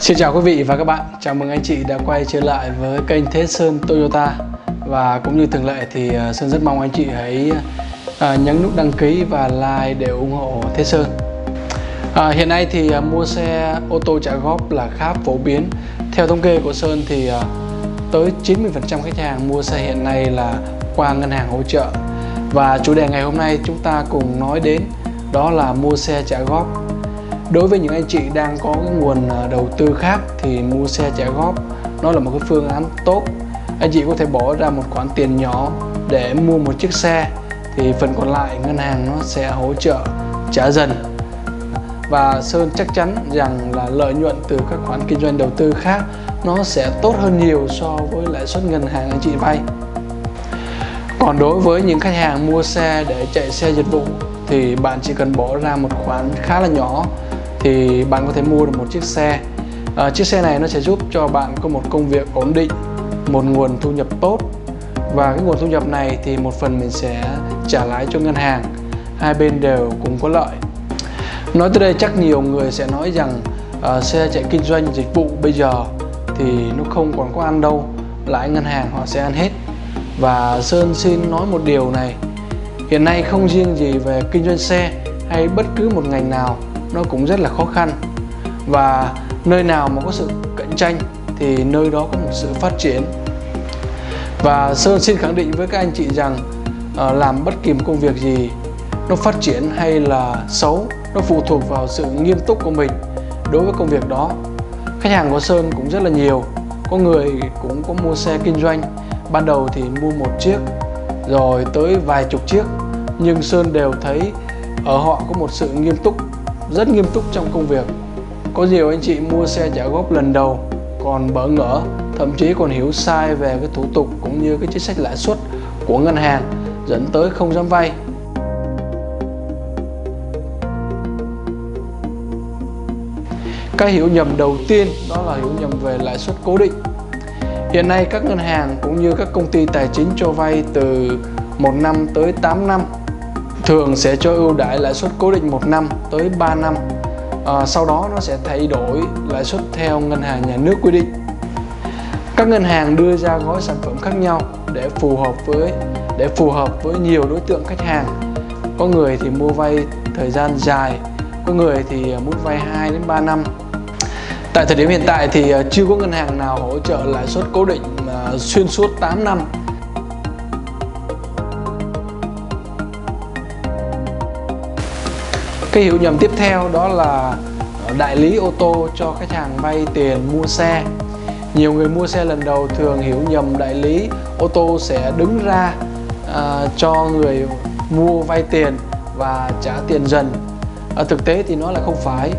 Xin chào quý vị và các bạn, chào mừng anh chị đã quay trở lại với kênh Thế Sơn Toyota. Và cũng như thường lệ thì Sơn rất mong anh chị hãy nhấn nút đăng ký và like để ủng hộ Thế Sơn. Hiện nay thì mua xe ô tô trả góp là khá phổ biến. Theo thống kê của Sơn thì tới 90% khách hàng mua xe hiện nay là qua ngân hàng hỗ trợ. Và chủ đề ngày hôm nay chúng ta cùng nói đến đó là mua xe trả góp. Đối với những anh chị đang có cái nguồn đầu tư khác thì mua xe trả góp nó là một cái phương án tốt. Anh chị có thể bỏ ra một khoản tiền nhỏ để mua một chiếc xe, thì phần còn lại ngân hàng nó sẽ hỗ trợ trả dần. Và Sơn chắc chắn rằng là lợi nhuận từ các khoản kinh doanh đầu tư khác nó sẽ tốt hơn nhiều so với lãi suất ngân hàng anh chị vay. Còn đối với những khách hàng mua xe để chạy xe dịch vụ thì bạn chỉ cần bỏ ra một khoản khá là nhỏ thì bạn có thể mua được một chiếc xe. Chiếc xe này nó sẽ giúp cho bạn có một công việc ổn định, một nguồn thu nhập tốt, và cái nguồn thu nhập này thì một phần mình sẽ trả lãi cho ngân hàng, hai bên đều cùng có lợi. Nói tới đây chắc nhiều người sẽ nói rằng xe chạy kinh doanh dịch vụ bây giờ thì nó không còn có ăn đâu, lãi ngân hàng họ sẽ ăn hết. Và Sơn xin nói một điều này, hiện nay không riêng gì về kinh doanh xe hay bất cứ một ngành nào, nó cũng rất là khó khăn. Và nơi nào mà có sự cạnh tranh thì nơi đó có một sự phát triển. Và Sơn xin khẳng định với các anh chị rằng làm bất kỳ một công việc gì, nó phát triển hay là xấu, nó phụ thuộc vào sự nghiêm túc của mình đối với công việc đó. Khách hàng của Sơn cũng rất là nhiều, có người cũng có mua xe kinh doanh, ban đầu thì mua một chiếc rồi tới vài chục chiếc, nhưng Sơn đều thấy ở họ có một sự nghiêm túc, rất nghiêm túc trong công việc. Có nhiều anh chị mua xe trả góp lần đầu còn bỡ ngỡ, thậm chí còn hiểu sai về cái thủ tục cũng như cái chính sách lãi suất của ngân hàng, dẫn tới không dám vay. Cái hiểu nhầm đầu tiên đó là hiểu nhầm về lãi suất cố định. Hiện nay các ngân hàng cũng như các công ty tài chính cho vay từ 1 năm tới 8 năm thường sẽ cho ưu đãi lãi suất cố định 1 năm tới 3 năm. Sau đó nó sẽ thay đổi lãi suất theo ngân hàng nhà nước quy định. Các ngân hàng đưa ra gói sản phẩm khác nhau để phù hợp với nhiều đối tượng khách hàng. Có người thì mua vay thời gian dài, có người thì muốn vay 2 đến 3 năm. Tại thời điểm hiện tại thì chưa có ngân hàng nào hỗ trợ lãi suất cố định xuyên suốt 8 năm. Cái hiểu nhầm tiếp theo đó là đại lý ô tô cho khách hàng vay tiền mua xe. Nhiều người mua xe lần đầu thường hiểu nhầm đại lý ô tô sẽ đứng ra cho người mua vay tiền và trả tiền dần. Ở thực tế thì nó là không phải.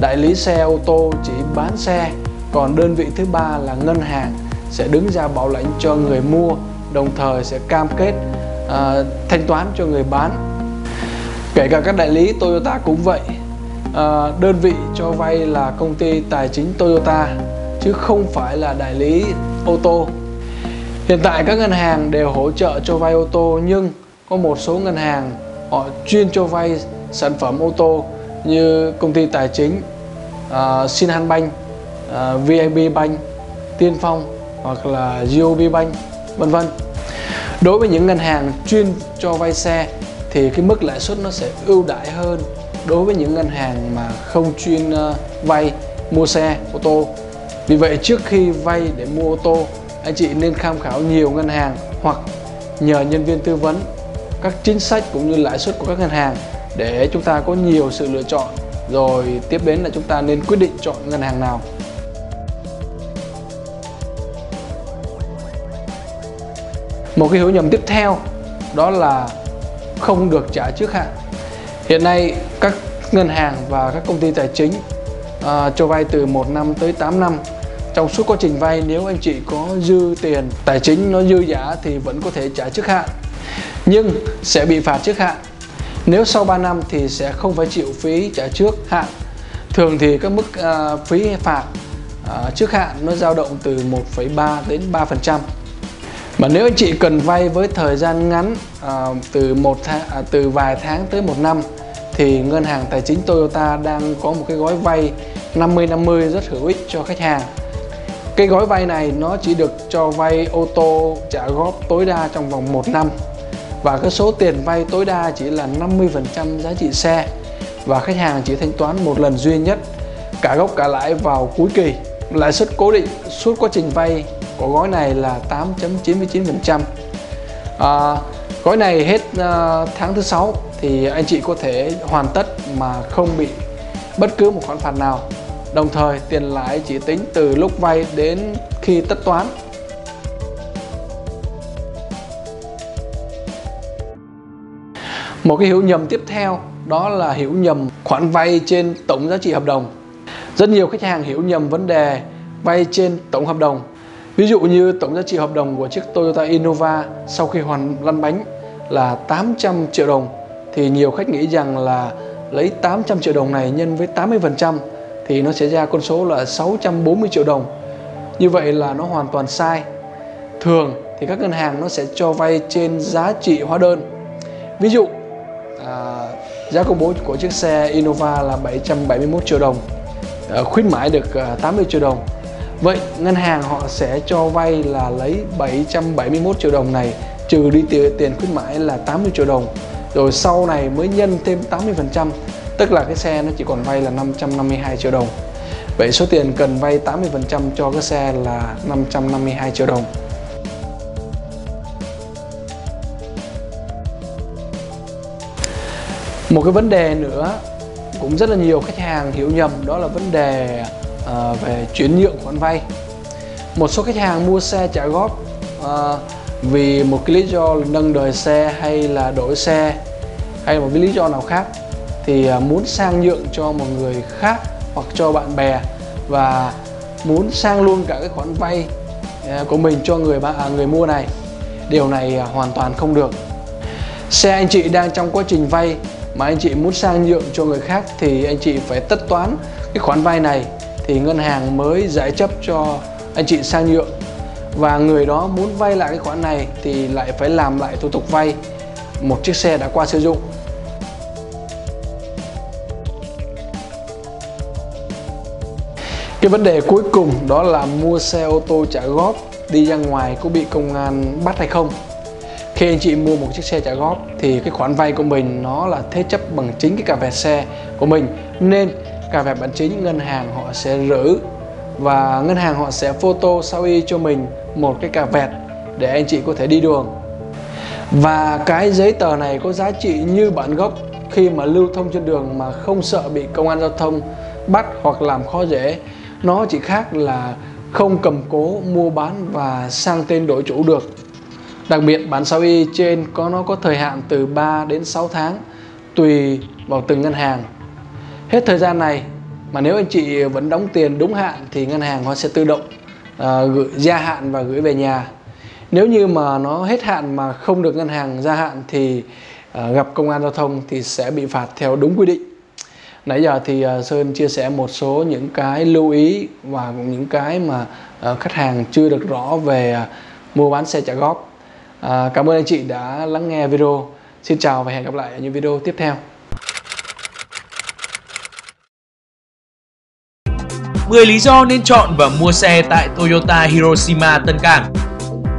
Đại lý xe ô tô chỉ bán xe, còn đơn vị thứ ba là ngân hàng sẽ đứng ra bảo lãnh cho người mua, đồng thời sẽ cam kết thanh toán cho người bán. Kể cả các đại lý Toyota cũng vậy. Đơn vị cho vay là công ty tài chính Toyota chứ không phải là đại lý ô tô. Hiện tại các ngân hàng đều hỗ trợ cho vay ô tô, nhưng có một số ngân hàng họ chuyên cho vay sản phẩm ô tô như công ty tài chính Shinhan Bank, VIB Bank, Tiên Phong hoặc là BIDV Bank, vân vân. Đối với những ngân hàng chuyên cho vay xe thì cái mức lãi suất nó sẽ ưu đãi hơn đối với những ngân hàng mà không chuyên vay mua xe ô tô. Vì vậy trước khi vay để mua ô tô, anh chị nên tham khảo nhiều ngân hàng hoặc nhờ nhân viên tư vấn các chính sách cũng như lãi suất của các ngân hàng để chúng ta có nhiều sự lựa chọn, rồi tiếp đến là chúng ta nên quyết định chọn ngân hàng nào. Một cái hiểu nhầm tiếp theo đó là không được trả trước hạn. Hiện nay các ngân hàng và các công ty tài chính cho vay từ 1 năm tới 8 năm. Trong suốt quá trình vay, nếu anh chị có dư tiền tài chính nó dư giả thì vẫn có thể trả trước hạn, nhưng sẽ bị phạt trước hạn. Nếu sau 3 năm thì sẽ không phải chịu phí trả trước hạn. Thường thì các mức phí phạt trước hạn nó dao động từ 1,3 đến 3%. Mà nếu anh chị cần vay với thời gian ngắn từ vài tháng tới 1 năm thì ngân hàng tài chính Toyota đang có một cái gói vay 50-50 rất hữu ích cho khách hàng. Cái gói vay này nó chỉ được cho vay ô tô trả góp tối đa trong vòng 1 năm. Và cái số tiền vay tối đa chỉ là 50% giá trị xe. Và khách hàng chỉ thanh toán một lần duy nhất cả gốc cả lãi vào cuối kỳ. Lãi suất cố định suốt quá trình vay của gói này là 8.99%. Gói này hết tháng thứ 6 thì anh chị có thể hoàn tất mà không bị bất cứ một khoản phạt nào. Đồng thời tiền lãi chỉ tính từ lúc vay đến khi tất toán. Một cái hiểu nhầm tiếp theo đó là hiểu nhầm khoản vay trên tổng giá trị hợp đồng. Rất nhiều khách hàng hiểu nhầm vấn đề vay trên tổng hợp đồng. Ví dụ như tổng giá trị hợp đồng của chiếc Toyota Innova sau khi hoàn lăn bánh là 800 triệu đồng thì nhiều khách nghĩ rằng là lấy 800 triệu đồng này nhân với 80% thì nó sẽ ra con số là 640 triệu đồng. Như vậy là nó hoàn toàn sai. Thường thì các ngân hàng nó sẽ cho vay trên giá trị hóa đơn. Ví dụ giá công bố của chiếc xe Innova là 771 triệu đồng, khuyến mãi được 80 triệu đồng. Vậy ngân hàng họ sẽ cho vay là lấy 771 triệu đồng này trừ đi tiền khuyến mãi là 80 triệu đồng, rồi sau này mới nhân thêm 80%, tức là cái xe nó chỉ còn vay là 552 triệu đồng. Vậy số tiền cần vay 80% cho cái xe là 552 triệu đồng. Một cái vấn đề nữa cũng rất là nhiều khách hàng hiểu nhầm đó là vấn đề về chuyển nhượng khoản vay. Một số khách hàng mua xe trả góp vì một cái lý do nâng đời xe hay là đổi xe hay một cái lý do nào khác thì muốn sang nhượng cho một người khác hoặc cho bạn bè và muốn sang luôn cả cái khoản vay của mình cho người mua này. Điều này hoàn toàn không được. Xe anh chị đang trong quá trình vay mà anh chị muốn sang nhượng cho người khác thì anh chị phải tất toán cái khoản vay này thì ngân hàng mới giải chấp cho anh chị sang nhượng. Và người đó muốn vay lại cái khoản này thì lại phải làm lại thủ tục vay một chiếc xe đã qua sử dụng. Cái vấn đề cuối cùng đó là mua xe ô tô trả góp đi ra ngoài có bị công an bắt hay không. Khi anh chị mua một chiếc xe trả góp thì cái khoản vay của mình nó là thế chấp bằng chính cái cà vẹt xe của mình, nên cà vẹt bản chính ngân hàng họ sẽ giữ và ngân hàng họ sẽ photo sao y cho mình một cái cà vẹt để anh chị có thể đi đường. Và cái giấy tờ này có giá trị như bản gốc khi mà lưu thông trên đường mà không sợ bị công an giao thông bắt hoặc làm khó dễ. Nó chỉ khác là không cầm cố mua bán và sang tên đổi chủ được. Đặc biệt bản sao y trên nó có thời hạn từ 3 đến 6 tháng tùy vào từng ngân hàng. Hết thời gian này mà nếu anh chị vẫn đóng tiền đúng hạn thì ngân hàng họ sẽ tự động gia hạn và gửi về nhà. Nếu như mà nó hết hạn mà không được ngân hàng gia hạn thì gặp công an giao thông thì sẽ bị phạt theo đúng quy định. Nãy giờ thì Sơn chia sẻ một số những cái lưu ý và những cái mà khách hàng chưa được rõ về mua bán xe trả góp. Cảm ơn anh chị đã lắng nghe video. Xin chào và hẹn gặp lại ở những video tiếp theo. 10 lý do nên chọn và mua xe tại Toyota Hiroshima Tân Cảng.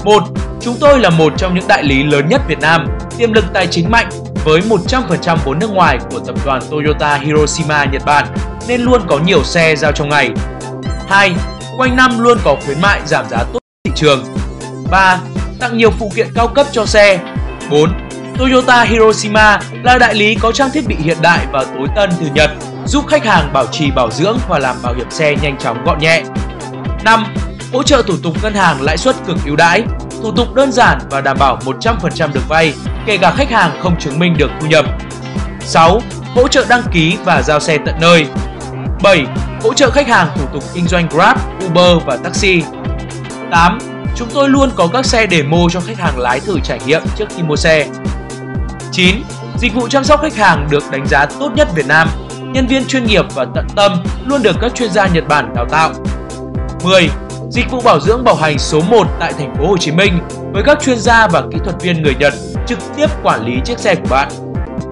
1. Chúng tôi là một trong những đại lý lớn nhất Việt Nam, tiềm lực tài chính mạnh với 100% vốn nước ngoài của tập đoàn Toyota Hiroshima Nhật Bản nên luôn có nhiều xe giao trong ngày. 2. Quanh năm luôn có khuyến mại giảm giá tốt thị trường. 3. Tặng nhiều phụ kiện cao cấp cho xe. 4. Toyota Hiroshima là đại lý có trang thiết bị hiện đại và tối tân từ Nhật, giúp khách hàng bảo trì bảo dưỡng và làm bảo hiểm xe nhanh chóng gọn nhẹ. 5. Hỗ trợ thủ tục ngân hàng lãi suất cực ưu đãi, thủ tục đơn giản và đảm bảo 100% được vay, kể cả khách hàng không chứng minh được thu nhập. 6. Hỗ trợ đăng ký và giao xe tận nơi. 7. Hỗ trợ khách hàng thủ tục kinh doanh Grab, Uber và Taxi. 8. Chúng tôi luôn có các xe demo cho khách hàng lái thử trải nghiệm trước khi mua xe. 9. Dịch vụ chăm sóc khách hàng được đánh giá tốt nhất Việt Nam. Nhân viên chuyên nghiệp và tận tâm luôn được các chuyên gia Nhật Bản đào tạo. 10. Dịch vụ bảo dưỡng bảo hành số 1 tại thành phố Hồ Chí Minh với các chuyên gia và kỹ thuật viên người Nhật trực tiếp quản lý chiếc xe của bạn.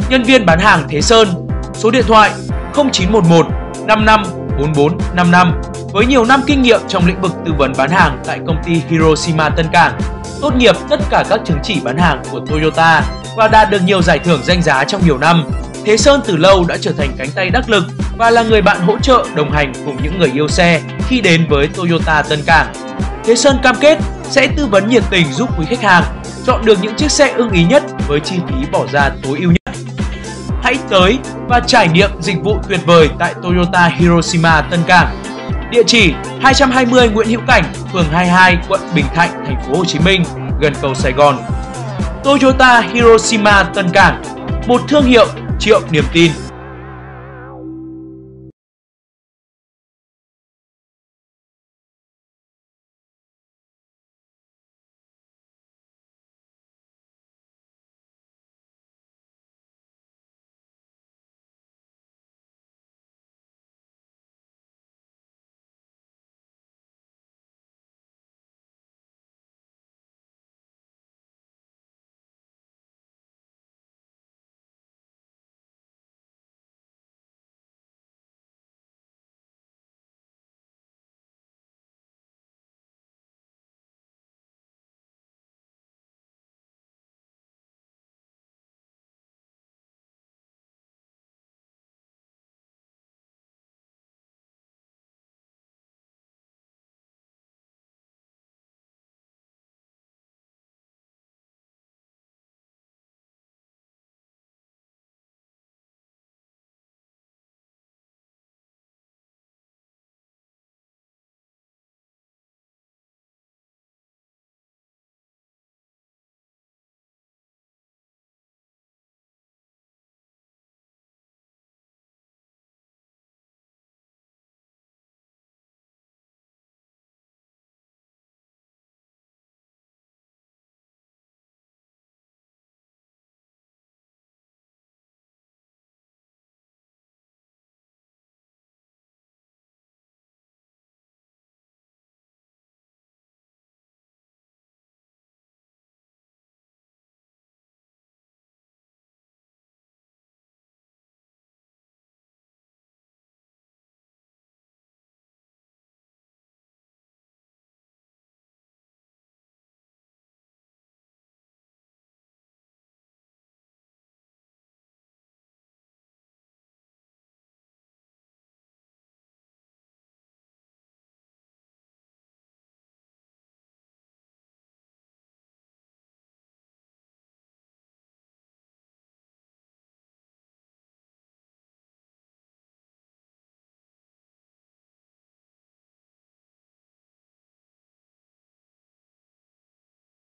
Nhân viên bán hàng Thế Sơn, số điện thoại 0911 55 4455 với nhiều năm kinh nghiệm trong lĩnh vực tư vấn bán hàng tại công ty Hiroshima Tân Cảng, tốt nghiệp tất cả các chứng chỉ bán hàng của Toyota và đạt được nhiều giải thưởng danh giá trong nhiều năm. Thế Sơn từ lâu đã trở thành cánh tay đắc lực và là người bạn hỗ trợ đồng hành cùng những người yêu xe khi đến với Toyota Tân Cảng. Thế Sơn cam kết sẽ tư vấn nhiệt tình giúp quý khách hàng chọn được những chiếc xe ưng ý nhất với chi phí bỏ ra tối ưu nhất. Hãy tới và trải nghiệm dịch vụ tuyệt vời tại Toyota Hiroshima Tân Cảng. Địa chỉ 220 Nguyễn Hữu Cảnh, phường 22, quận Bình Thạnh, thành phố Hồ Chí Minh, gần cầu Sài Gòn. Toyota Hiroshima Tân Cảng, một thương hiệu triệu niềm tin.